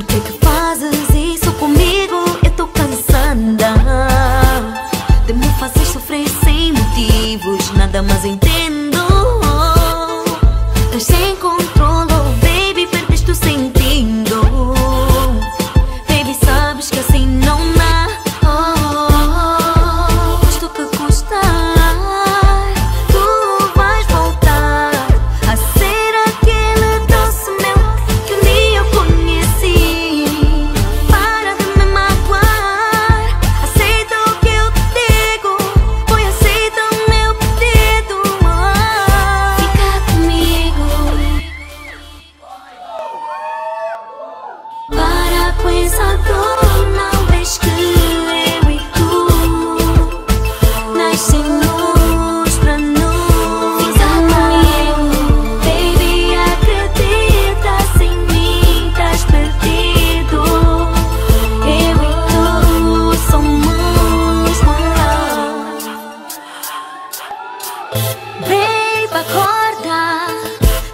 Por que que fazes isso comigo? Eu tô cansada de me fazer sofrer sem motivos. Nada mais entendo. Estás sem controle, baby, perdeste o sentido. Baby, sabes que assim não dá. Custa o que custar, tu vais voltar a ser aquele doce mel que um dia eu conheci. Para de me magoar, aceita o que eu te digo, pois aceita o meu pedido. Fica comigo, para com essa dor, não vês que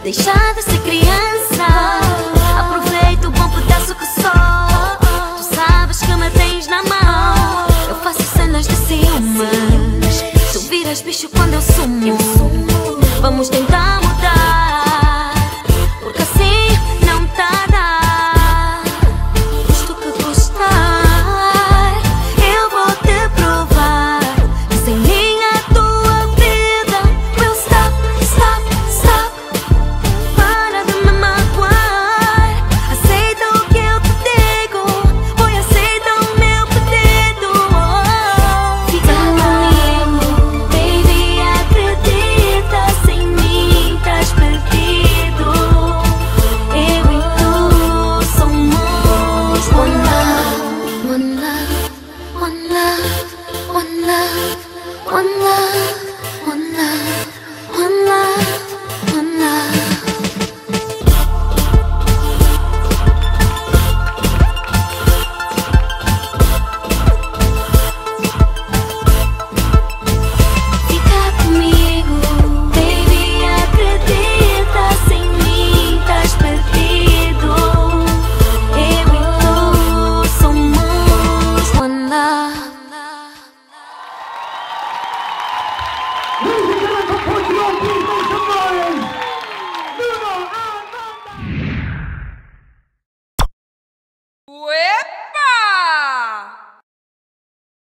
deixa de ser criança, aproveita o bom pedaço que sou. Tu sabes que me tens na mão, eu faço cenas de ciúmes. Tu viras bicho quando eu sumo.